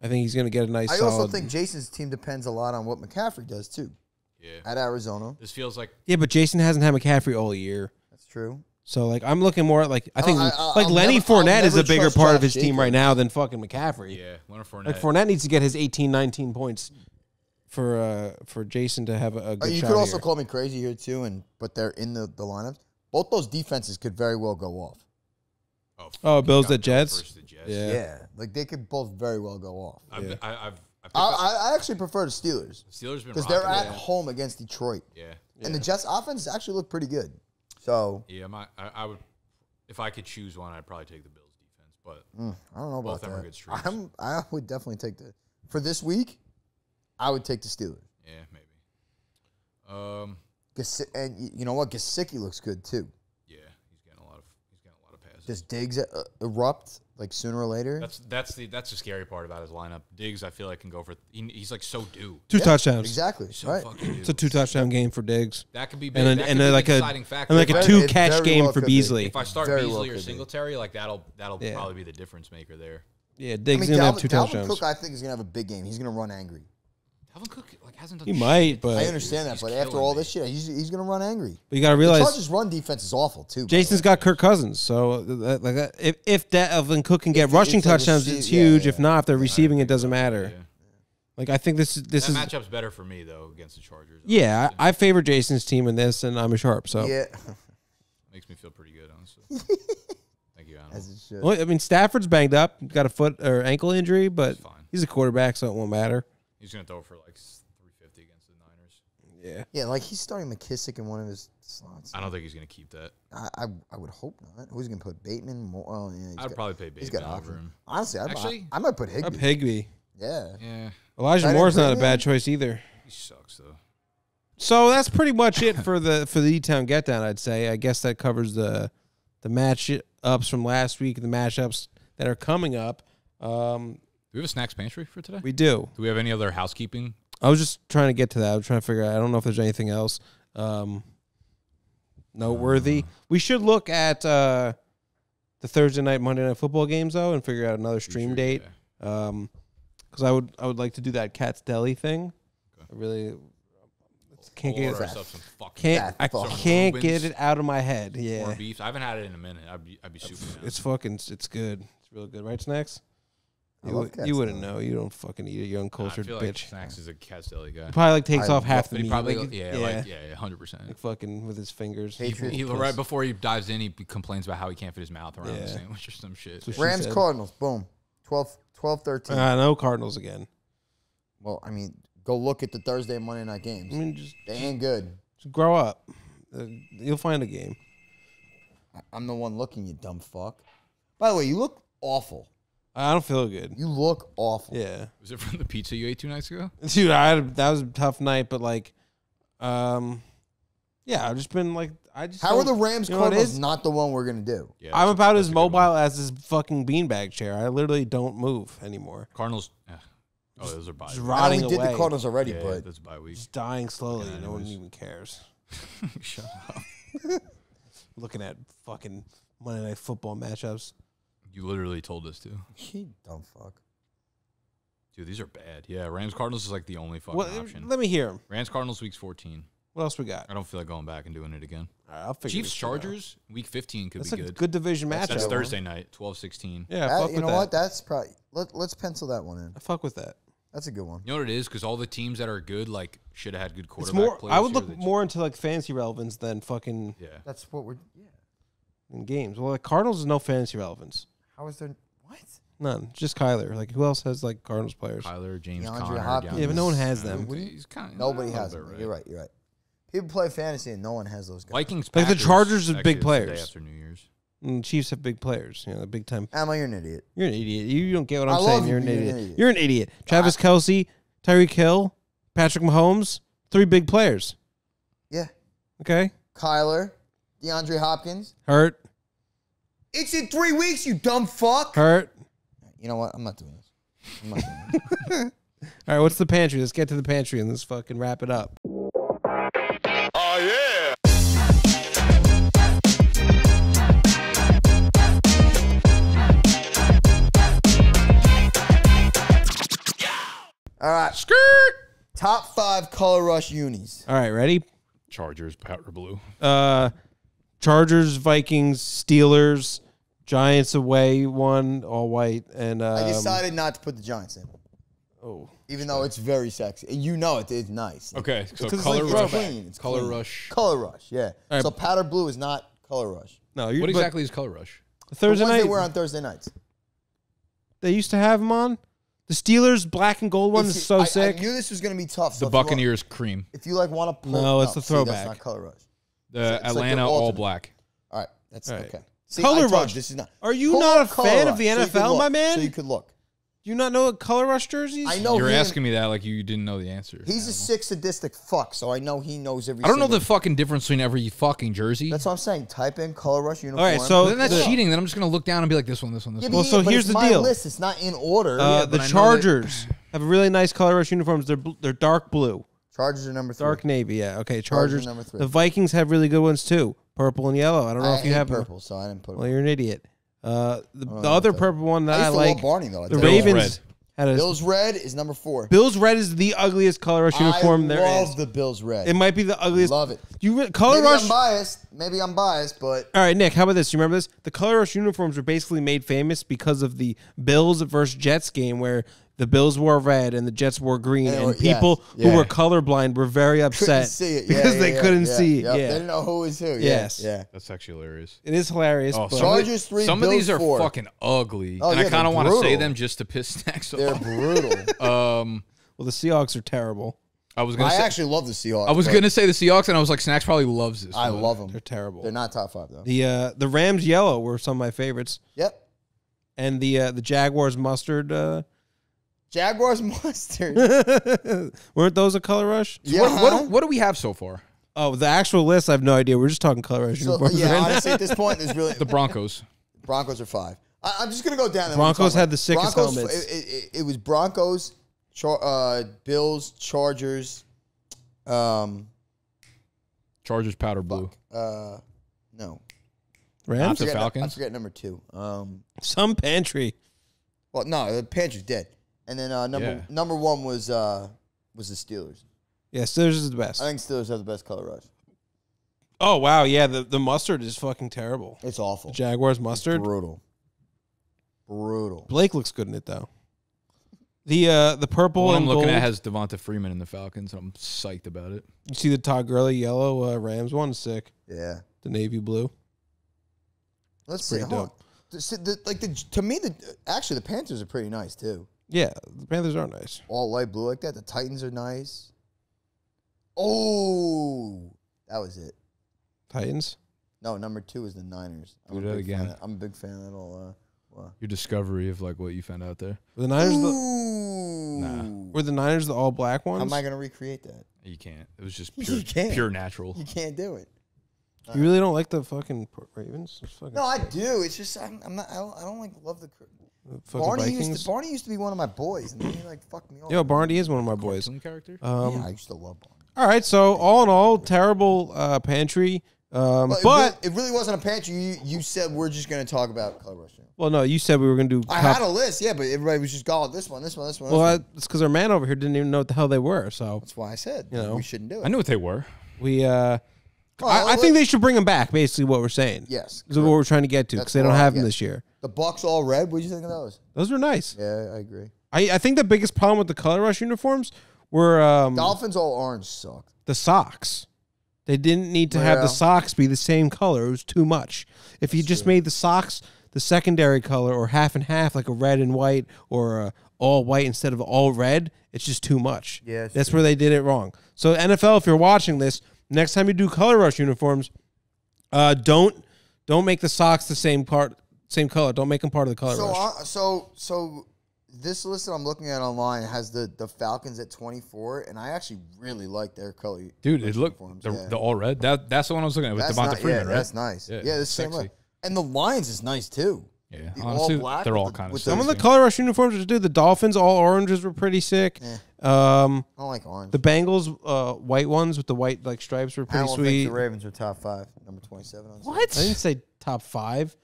I think he's going to get a nice I solid... I also think Jason's team depends a lot on what McCaffrey does, too. Yeah. At Arizona. This feels like... Yeah, but Jason hasn't had McCaffrey all year. That's true. So, like, I'm looking more at, like, I think, I, I, like, I'll Lenny never, Fournette is a bigger part of his Jacob. team right now than fucking McCaffrey. Yeah, Leonard Fournette. Like, Fournette needs to get his eighteen, nineteen points for uh, for Jason to have a, a good uh, you shot You could also here. call me crazy here, too, and but they're in the, the lineups. Both those defenses could very well go off. Oh, oh Bills the Jets? The Jets? Yeah. yeah. Like, they could both very well go off. I've, yeah. I, I've, I've I, I actually prefer the Steelers. The Steelers been Because they're at yeah. home against Detroit. Yeah. yeah. And the Jets' offense actually looked pretty good. So yeah, my I, I would if I could choose one, I'd probably take the Bills defense. But mm, I don't know about both that. Them are good streaks. I'm, I would definitely take the for this week. I would take the Steelers. Yeah, maybe. Um, Gas and you know what, Gesicki looks good too. Yeah, he's getting a lot of he's getting a lot of passes. Does Diggs uh, erupt like sooner or later? That's that's the that's the scary part about his lineup. Diggs, I feel like can go for he, he's like so due two yeah, touchdowns exactly. So right, it's a two touchdown game for Diggs. That could be big. and, that and could be like a deciding factor. And like a two it catch game well for Beasley. Be. If I start very Beasley well or Singletary, be. like that'll that'll yeah. probably be the difference maker there. Yeah, Diggs I mean, gonna Dalvin, have two Dalvin touchdowns. Cook, I think is gonna have a big game. He's gonna run angry. Dalvin Cook like hasn't done. He shit. might, but I understand that. But after all me. this shit, he's he's gonna run angry. But you gotta realize the Chargers' run defense is awful too. Jason's got Kirk Cousins, so that, like that, if if Dalvin Cook can get if rushing they, touchdowns, receive, it's huge. Yeah, yeah. If not, if they're receiving, it doesn't matter. Yeah. Like I think this this that is matchup's better for me though against the Chargers. Yeah, I, I favor Jason's team in this, and I'm a sharp. So yeah, makes me feel pretty good, honestly. Thank you, Adam. As it should. Well, I mean, Stafford's banged up, got a foot or ankle injury, but he's a quarterback, so it won't matter. He's going to throw for, like, three fifty against the Niners. Yeah. Yeah, like, he's starting McKissick in one of his slots. I don't think he's going to keep that. I, I I would hope not. Who's going to put Bateman? More? Oh, yeah, I'd got, probably pay Bateman he's got over him. Honestly, I'd, Actually, I, I might put Higbee. Up Higbee. Yeah. Yeah. Elijah Moore's not a bad choice either. He sucks, though. So that's pretty much it for the for the E-Town Get Down, I'd say. I guess that covers the the matchups from last week, the matchups that are coming up. Um Do we have a snacks pantry for today? We do. Do we have any other housekeeping? I was just trying to get to that. I was trying to figure out. I don't know if there's anything else. Um, noteworthy. Uh, we should look at uh, the Thursday night, Monday night football games, though, and figure out another stream sure, date. Because yeah. um, I would I would like to do that Cat's Deli thing. Okay. I really can't get it out. Can't, I can't Rubens, get it out of my head. Yeah. Beef. I haven't had it in a minute. I'd be, I'd be super down. It's fucking, it's good. It's real good. Right, Snacks? You, you wouldn't know. You don't fucking eat a young cultured nah, I feel bitch. Like Snacks is a Cat's Deli guy. He probably like takes I off half the meat. Probably, like, yeah, yeah, like yeah, hundred percent. Like fucking with his fingers. He, he, right before he dives in, he complains about how he can't fit his mouth around yeah. the sandwich or some shit. Rams Cardinals, boom, twelve, twelve, thirteen. I uh, know Cardinals again. Well, I mean, go look at the Thursday and Monday night games. I mean, just, they ain't good. Just grow up. Uh, you'll find a game. I'm the one looking, you dumb fuck. By the way, you look awful. I don't feel good. You look awful. Yeah. Was it from the pizza you ate two nights ago? Dude, I had a, that was a tough night, but like, um, yeah, I've just been like, I just. How are the Rams Cardinals not the one we're gonna do? Yeah, I'm about as mobile as this fucking beanbag chair. I literally don't move anymore. Cardinals. Ugh. Oh, those are bye. Just rotting away. We did the Cardinals already, yeah, but that's bye week. Just dying slowly. Yeah, no one even cares. Shut up. Looking at fucking Monday Night Football matchups. You literally told us to. You dumb fuck. Dude, these are bad. Yeah, Rams Cardinals is like the only fucking well, option. Let me hear them. Rams Cardinals week fourteen. What else we got? I don't feel like going back and doing it again. All right, I'll figure Chiefs Chargers out. Week fifteen could That's be a good. Good division matchup. That's Thursday night, twelve sixteen. Yeah, that, fuck you with know that. What? That's probably let, let's pencil that one in. I fuck with that. That's a good one. You know what it is? Because all the teams that are good, like, should have had good quarterback more, plays. I would look more into like fantasy relevance than fucking. Yeah, that's what we're. Yeah. In games, well, the Cardinals is no fantasy relevance. How is there what? None. Just Kyler. Like, who else has like Cardinals players? Kyler, James Conner, Hopkins. Yeah, but no one has them. He's kind of nobody has them. Right. You're right. You're right. People play fantasy and no one has those guys. Vikings, Packers, like the Chargers have big players. After New Year's, and the Chiefs have big players. You know, the big time. Am I? You're an idiot. You're an idiot. You don't get what I'm I saying. You're an idiot. an idiot. You're an idiot. Travis Kelce, Tyreek Hill, Patrick Mahomes, three big players. Yeah. Okay. Kyler, DeAndre Hopkins. Hurt. It's in three weeks, you dumb fuck. Hurt. You know what? I'm not doing this. I'm not doing this. All right, what's the pantry? Let's get to the pantry and let's fucking wrap it up. Oh, yeah. All right. Skirt. Top five color rush unis. All right, ready? Chargers, powder blue. Uh... Chargers, Vikings, Steelers, Giants away one, all white, and um, I decided not to put the Giants in. Oh, even sorry. though it's very sexy, you know it, it's nice. Okay, so color like, rush, it's clean. It's color clean. rush, color rush, yeah. Right. So powder blue is not color rush. No, you're, what exactly is color rush? Thursday the ones night they wear on Thursday nights. They used to have them on. The Steelers black and gold one it's, is so I, sick. I knew this was going to be tough. So the Buccaneers want, cream. If you like want to pull, no, it's no, a throwback. See, that's not color rush. The it's Atlanta like all black. All right, that's all right. Okay. See, color rush. You, this is not. Are you color, not a fan rush. of the N F L, so my man? So you could look. Do you not know what color rush jerseys? I know. You're asking me that like you didn't know the answer. He's a sick sadistic fuck, so I know he knows every. I don't know the fucking difference between every fucking jersey. That's what I'm saying. Type in color rush uniform. All right, so then that's cheating. Then I'm just gonna look down and be like this one, this one, this yeah, one. Well, so here's the deal. My list. It's not in order. Uh, yeah, the Chargers have really nice color rush uniforms. They're they're dark blue. Chargers are number three. Dark navy, yeah. Okay, Chargers. Chargers number three. The Vikings have really good ones, too. Purple and yellow. I don't know I if you have purple, them. so I didn't put it. Well, you're an idiot. Uh, the the other purple one that I, I like, Barney, though, I the Ravens. Had a, Bills red is number four. Bills red is the ugliest color rush uniform I there is. I love the Bills red. It might be the ugliest. Love it. You, color Maybe rush, I'm biased. Maybe I'm biased, but... All right, Nick, how about this? You remember this? The color rush uniforms were basically made famous because of the Bills versus Jets game where... The Bills wore red and the Jets wore green, and, were, and people yes, yeah. who were colorblind were very upset see it. Yeah, because yeah, they yeah, couldn't yeah, see it. Yep. Yeah. They didn't know who was who. Yeah, yes, yeah. That's actually hilarious. It is hilarious. Oh, but Chargers three. Some Bills of these are four. fucking ugly, oh, and yeah, I kind of want to say them just to piss Snacks off. They're brutal. um, well, the Seahawks are terrible. I was gonna. I say, actually love the Seahawks. I was gonna say the Seahawks, and I was like, Snacks probably loves this. I one. love them. They're terrible. They're not top five though. The uh, the Rams yellow were some of my favorites. Yep. And the uh, the Jaguars mustard. Uh, Jaguars mustard. Weren't those a color rush? Yeah. What, what, what do we have so far? Oh, the actual list, I have no idea. We're just talking color rush. So, yeah, right honestly, now. at this point, there's really... The Broncos. Broncos are five. I, I'm just going to go down. Broncos had the sickest Broncos, helmets. It, it, it was Broncos, Char uh, Bills, Chargers. Um, Chargers powder blue. Uh, no. Rams? The Falcons? I forget number two. Um, Some pantry. Well, no, the pantry's dead. And then uh, number yeah. number one was uh, was the Steelers. Yeah, Steelers is the best. I think Steelers have the best color rush. Oh wow, yeah, the, the mustard is fucking terrible. It's awful. The Jaguars mustard, it's brutal, brutal. Blake looks good in it though. The uh, the purple and I'm looking gold. at has Devonta Freeman in the Falcons. I'm psyched about it. You see the Todd Gurley yellow uh, Rams one, sick. Yeah, the navy blue. Let's see. Pretty dope. The, the, like the, to me, the actually the Panthers are pretty nice too. Yeah, the Panthers are nice. All light blue like that. The Titans are nice. Oh, that was it. Titans? No, number two is the Niners. Do that again. Of, I'm a big fan of that all. Uh, well. Your discovery of like what you found out there. Were the Niners Ooh. the nah. Were the Niners the all black ones? How am I going to recreate that? You can't. It was just pure, you can't. pure natural. You can't do it. Uh, you really don't like the fucking Ravens? Fucking no, I do. It's just I'm, I'm not. I don't, I don't like love the. Barney used, to, Barney used to be one of my boys, and then he like fucked me off. Yo, Barney is one of my boys. Character. Um, yeah, I used to love Barney. All right, so all in all, terrible uh, pantry, um, well, but it really, it really wasn't a pantry. You, you said we're just going to talk about color rush. Well, no, you said we were going to do... I had a list, yeah, but everybody was just calling this one, this one, this one. Well, this one. I, it's because our man over here didn't even know what the hell they were, so... That's why I said you know, we shouldn't do it. I knew what they were. We, uh... Well, I, I think they should bring them back, basically what we're saying. Yes. This is what we're trying to get to, because they don't have them this year. The Bucks all red, what did you think of those? Those were nice. Yeah, I agree. I, I think the biggest problem with the color rush uniforms were... Um, Dolphins all orange sucked. The socks. They didn't need to yeah. have the socks be the same color. It was too much. If That's you just true. made the socks... the secondary color or half and half, like a red and white or a all white instead of all red, it's just too much. Yeah, That's true. where they did it wrong. So N F L, if you're watching this, next time you do color rush uniforms, uh, don't don't make the socks the same part, same color. Don't make them part of the color so, rush. Uh, so so this list that I'm looking at online has the, the Falcons at twenty-four, and I actually really like their color. Dude, it looked the, yeah. the all red. That that's the one I was looking at with Devonta not, Freeman, yeah, right? That's nice. Yeah, yeah the same way. And the Lions is nice, too. Yeah, the honestly, all they're all kind of Some of the color rush uniforms, dude, the Dolphins, all oranges were pretty sick. Yeah. Um, I don't like orange. The Bengals, uh, white ones with the white like stripes were pretty I don't sweet. Think the Ravens were top five, number twenty-seven. On what? Seven. I didn't say top five.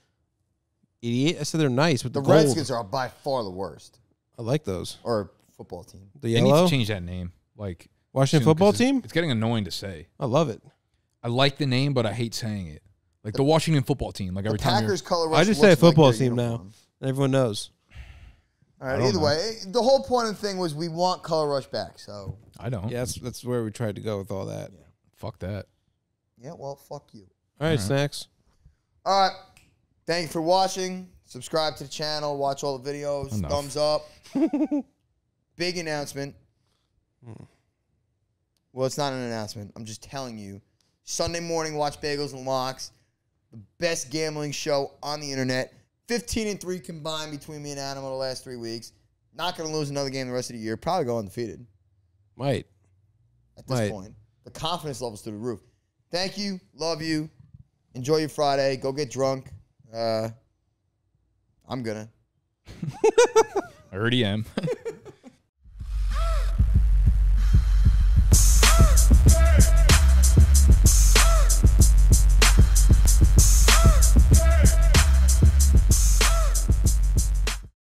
Idiot. I said they're nice. With the, the Redskins are by far the worst. I like those. Or football team. The yellow? They need to change that name. Like Washington soon, football team? It's, it's getting annoying to say. I love it. I like the name, but I hate saying it. Like the, the Washington football team. Like every the time. Packers color rush. I just say football like team uniform. now. Everyone knows. All right. Either know. way, the whole point of the thing was we want color rush back. So I don't. Yeah, that's that's where we tried to go with all that. Yeah. Fuck that. Yeah. Well, fuck you. All right, all right. Snacks. All right. Thank you for watching. Subscribe to the channel. Watch all the videos. Enough. Thumbs up. Big announcement. Hmm. Well, it's not an announcement. I'm just telling you. Sunday morning, watch Bagels and Locks. The best gambling show on the internet. fifteen and three combined between me and Adam in the last three weeks. Not going to lose another game the rest of the year. Probably go undefeated. Might. At this Might. point. The confidence level's through the roof. Thank you. Love you. Enjoy your Friday. Go get drunk. Uh, I'm going to. I already am.